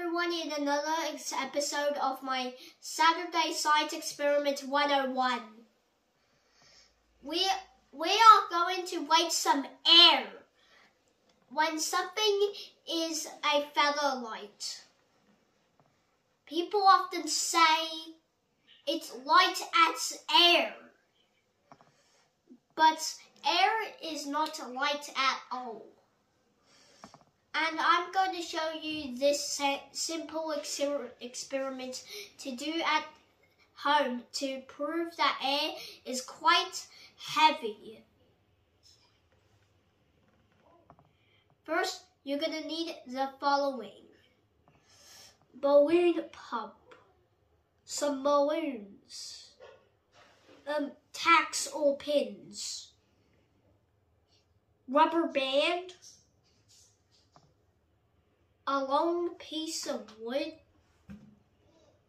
everyone in another episode of my Saturday Science Experiment 101. We are going to waste some air when something is a feather light. People often say it's light as air, but air is not light at all. And I'm going to show you this simple experiment to do at home to prove that air is quite heavy. First, you're going to need the following: balloon pump, some balloons, tacks or pins, rubber band, a long piece of wood,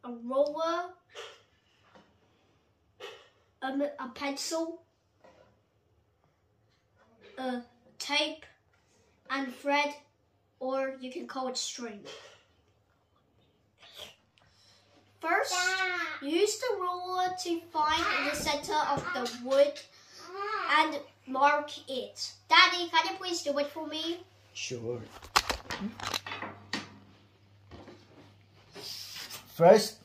a roller, a pencil, a tape, and thread, or you can call it string. First, use the roller to find the center of the wood and mark it. Daddy, can you please do it for me? Sure. First,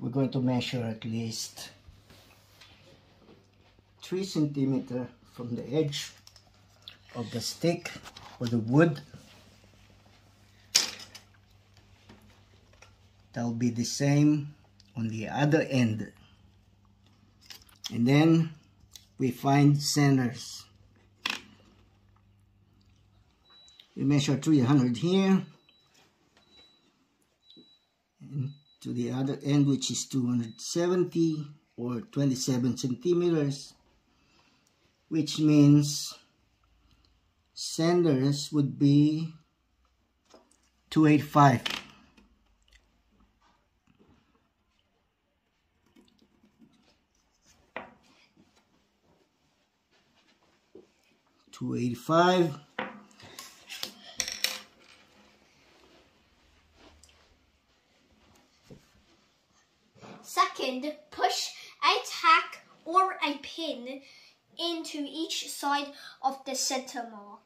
we're going to measure at least 3 centimeters from the edge of the stick or the wood. That'll be the same on the other end. And then we find centers. We measure 300 here, and to the other end, which is 270 or 27 centimeters, which means centers would be 285. Second, push a tack or a pin into each side of the center mark.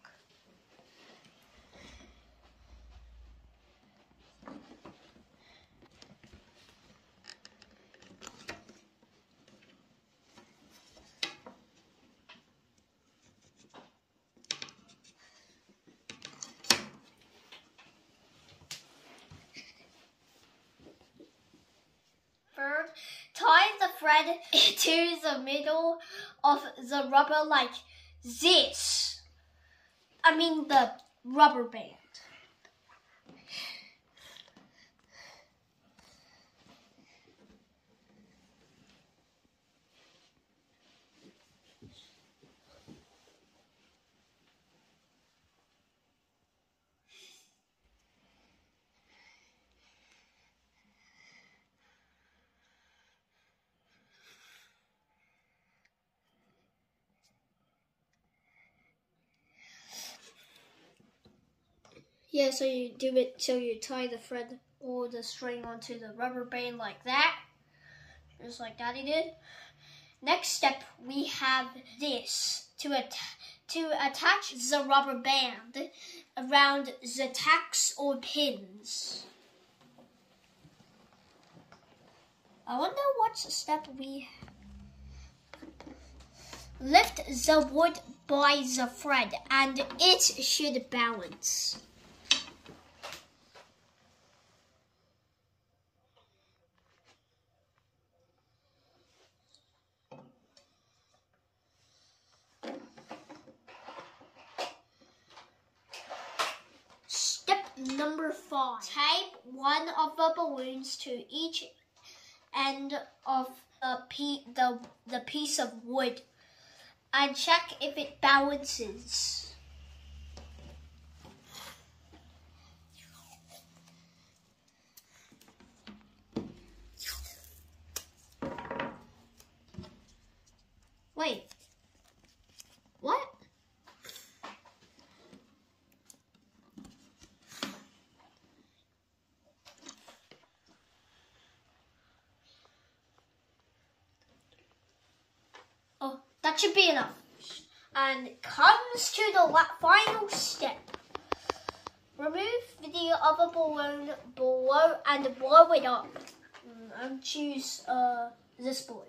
Tie the thread to the middle of the rubber like this. I mean the rubber band. Yeah, so you do it till you tie the thread or the string onto the rubber band like that, just like Daddy did. Next step, we have this to attach the rubber band around the tacks or pins. I wonder what step we have. Lift the wood by the thread, and it should balance. Number 5. Tape one of the balloons to each end of the piece of wood and check if it balances. Wait. That should be enough. And it comes to the final step. Remove the other balloon below and blow it up. And choose this balloon.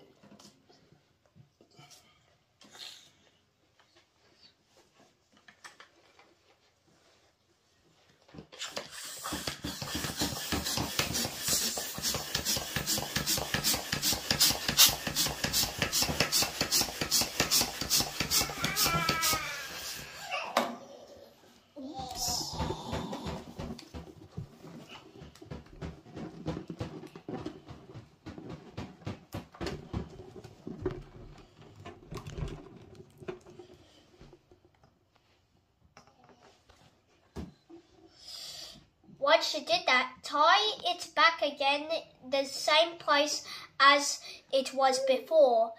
Once you did that, tie it back again the same place as it was before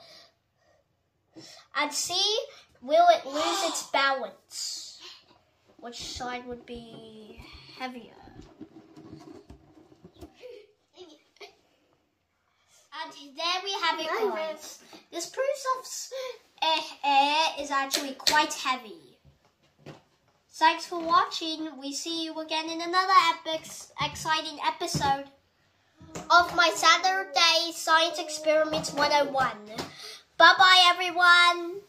and see will it lose its balance. Which side would be heavier? And there we have it, guys. This proof of air is actually quite heavy. Thanks for watching. We see you again in another exciting episode of my Saturday Science Experiment 101. Bye-bye, everyone.